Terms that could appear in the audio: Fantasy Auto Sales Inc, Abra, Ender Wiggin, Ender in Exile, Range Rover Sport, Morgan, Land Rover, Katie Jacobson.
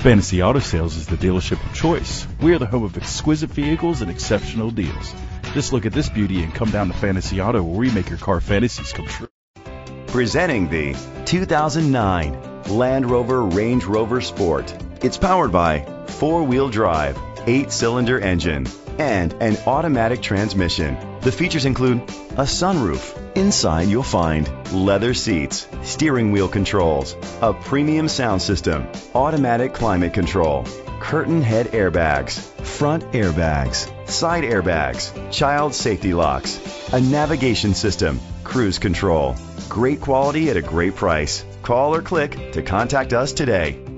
Fantasy Auto Sales is the dealership of choice. We are the home of exquisite vehicles and exceptional deals. Just look at this beauty and come down to Fantasy Auto, where we make your car fantasies come true. Presenting the 2009 Land Rover Range Rover Sport. It's powered by four-wheel drive, 8-cylinder engine, and an automatic transmission. The features include a sunroof. Inside you'll find leather seats, steering wheel controls, a premium sound system, automatic climate control, curtain head airbags, front airbags, side airbags, child safety locks, a navigation system, cruise control. Great quality at a great price. Call or click to contact us today.